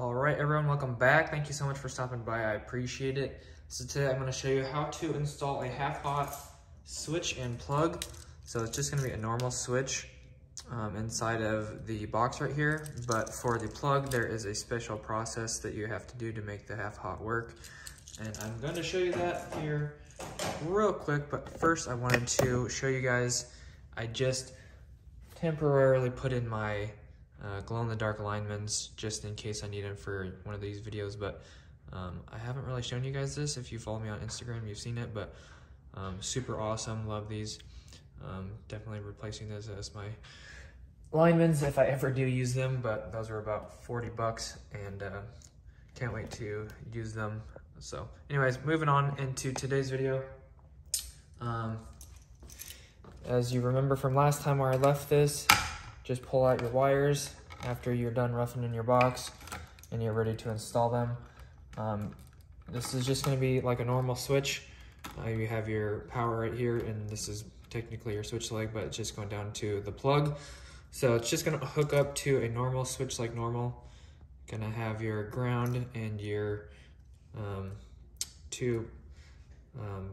All right, everyone, welcome back. Thank you so much for stopping by. I appreciate it. So today I'm gonna show you how to install a half-aught switch and plug. So it's just gonna be a normal switch inside of the box right here. But for the plug, there is a special process that you have to do to make the half-aught work. And I'm gonna show you that here real quick. But first I wanted to show you guys, I just temporarily put in my glow-in-the-dark linemans just in case I need them for one of these videos, but I haven't really shown you guys this. If you follow me on Instagram, you've seen it, but super awesome, love these. Definitely replacing those as my linemans if I ever do use them, but those are about 40 bucks and can't wait to use them. So anyways, moving on into today's video. As you remember from last time where I left this, just pull out your wires after you're done roughing in your box and you're ready to install them. This is just going to be like a normal switch. You have your power right here, and this is technically your switch leg, but it's just going down to the plug. So it's just going to hook up to a normal switch like normal. Going to have your ground and your two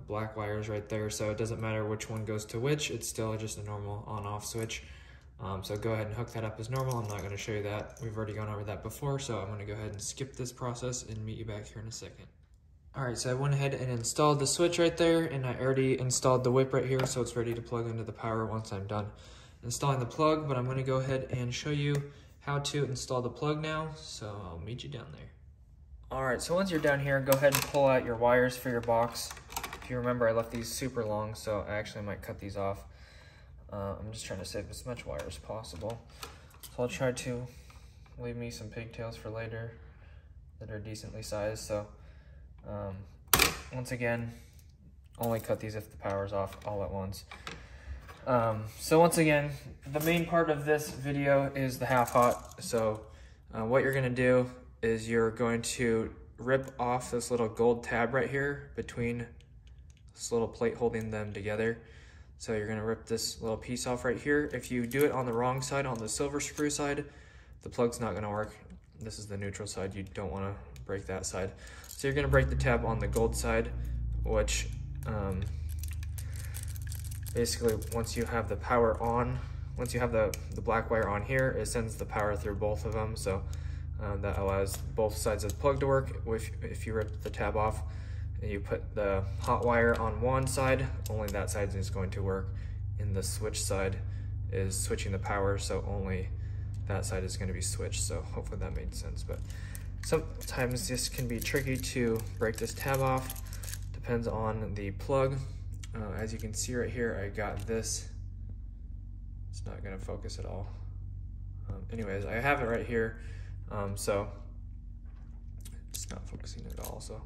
black wires right there. So it doesn't matter which one goes to which. It's still just a normal on-off switch. So go ahead and hook that up as normal. I'm not going to show you that. We've already gone over that before, so I'm going to go ahead and skip this process and meet you back here in a second. All right, so I went ahead and installed the switch right there, and I already installed the whip right here, so it's ready to plug into the power once I'm done installing the plug, but I'm going to go ahead and show you how to install the plug now, so I'll meet you down there. All right, so once you're down here, go ahead and pull out your wires for your box. If you remember, I left these super long, so I actually might cut these off. I'm just trying to save as much wire as possible. So I'll try to leave me some pigtails for later that are decently sized. So once again, only cut these if the power's off all at once. So once again, the main part of this video is the half-aught. So what you're gonna do is you're going to rip off this little gold tab right here between this little plate holding them together. So you're gonna rip this little piece off right here. If you do it on the wrong side, on the silver screw side, the plug's not gonna work. This is the neutral side, you don't wanna break that side. So you're gonna break the tab on the gold side, which basically once you have the power on, once you have the black wire on here, it sends the power through both of them. So that allows both sides of the plug to work. If you rip the tab off, and you put the hot wire on one side, only that side is going to work, and the switch side is switching the power, so only that side is going to be switched. So hopefully that made sense, but sometimes this can be tricky to break this tab off. Depends on the plug. As you can see right here, I got this. It's not going to focus at all. Anyways, I have it right here, so it's not focusing at all. So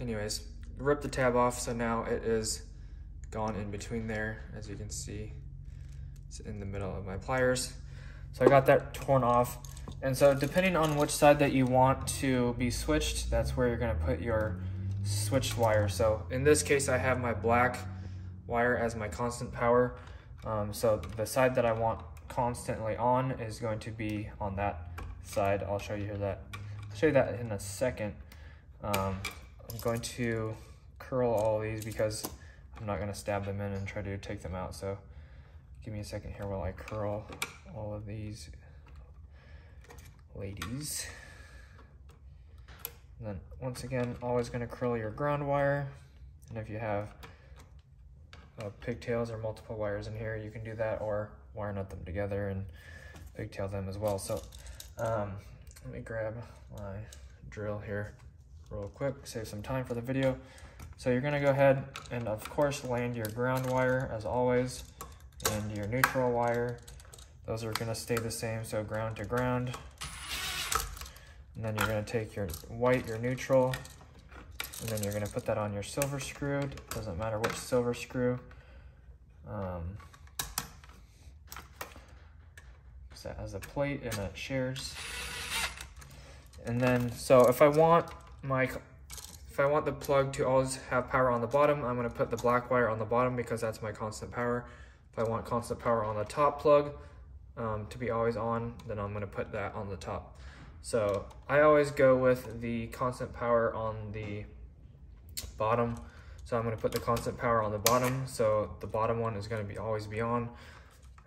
anyways, rip the tab off, so now it is gone in between there. As you can see, it's in the middle of my pliers. So I got that torn off. And so depending on which side that you want to be switched, that's where you're gonna put your switched wire. So in this case, I have my black wire as my constant power. So the side that I want constantly on is going to be on that side. I'll show you that. I'll show you that in a second. I'm going to curl all these because I'm not going to stab them in and try to take them out. So give me a second here while I curl all of these ladies. And then once again, always going to curl your ground wire. And if you have pigtails or multiple wires in here, you can do that, or wire nut them together and pigtail them as well. So let me grab my drill here real quick, save some time for the video. So you're gonna go ahead and of course land your ground wire as always, and your neutral wire. Those are gonna stay the same, so ground to ground. And then you're gonna take your white, your neutral, and then you're gonna put that on your silver screw. It doesn't matter which silver screw. So it has a plate and it shares. And then, so if I want the plug to always have power on the bottom, I'm going to put the black wire on the bottom because that's my constant power. If I want constant power on the top plug to be always on, then I'm going to put that on the top. So I always go with the constant power on the bottom. So I'm going to put the constant power on the bottom. So the bottom one is going to be always be on,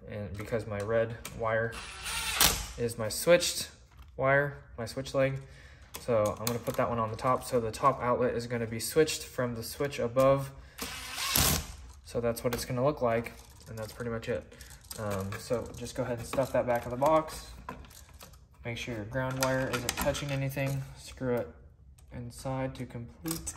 and because my red wire is my switched wire, my switch leg. So I'm going to put that one on the top. So the top outlet is going to be switched from the switch above. So that's what it's going to look like. And that's pretty much it. So just go ahead and stuff that back in the box. Make sure your ground wire isn't touching anything. Screw it inside to complete.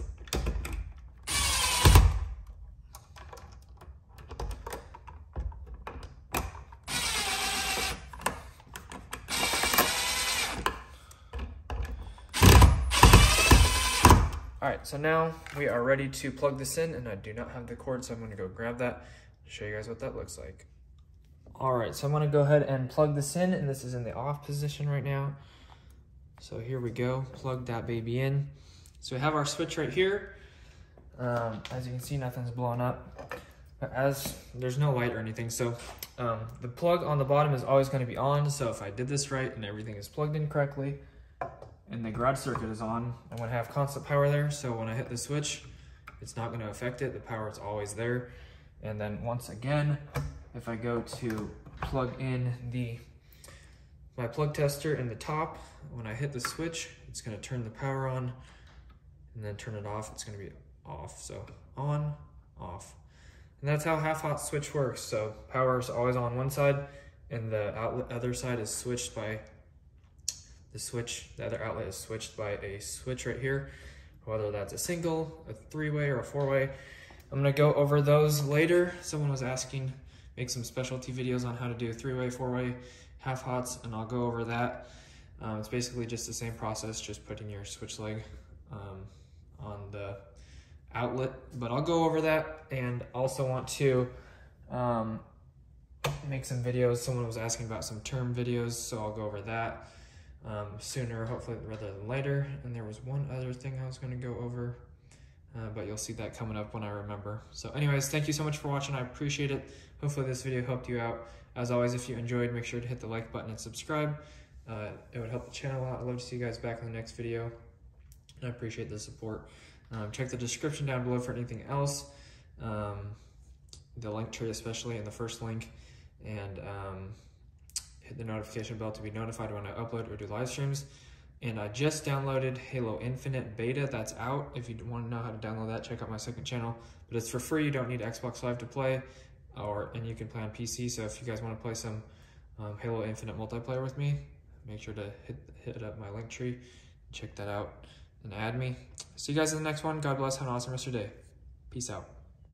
All right, so now we are ready to plug this in, and I do not have the cord, so I'm gonna go grab that and show you guys what that looks like. All right, so I'm gonna go ahead and plug this in, and this is in the off position right now. So here we go, plug that baby in. So we have our switch right here. As you can see, nothing's blown up, as there's no light or anything. So the plug on the bottom is always gonna be on, so if I did this right and everything is plugged in correctly, and the garage circuit is on, I'm gonna have constant power there, so when I hit the switch, it's not gonna affect it, the power is always there. And then once again, if I go to plug in my plug tester in the top, when I hit the switch, it's gonna turn the power on, and then turn it off, it's gonna be off, so on, off. And that's how half-hot switch works, so power is always on one side, and the outlet other side is switched by the other outlet is switched by a switch right here, whether that's a single, a three-way, or a four-way. I'm gonna go over those later. Someone was asking, make some specialty videos on how to do three-way, four-way, half-hots, and I'll go over that. It's basically just the same process, just putting your switch leg on the outlet, but I'll go over that, and also want to make some videos. Someone was asking about some term videos, so I'll go over that. Sooner, hopefully, rather than later. And there was one other thing I was going to go over, but you'll see that coming up when I remember. So anyways, thank you so much for watching. I appreciate it. Hopefully this video helped you out. As always, if you enjoyed, make sure to hit the like button and subscribe. It would help the channel out. I'd love to see you guys back in the next video, and I appreciate the support. Check the description down below for anything else, the link tree especially, and the first link, and hit the notification bell to be notified when I upload or do live streams. And I just downloaded Halo Infinite Beta, that's out. If you want to know how to download that, check out my second channel, but it's for free. You don't need Xbox Live to play, and you can play on PC. So if you guys want to play some Halo Infinite multiplayer with me, make sure to hit up my link tree, check that out, and add me. See you guys in the next one. God bless, have an awesome rest of your day. Peace out.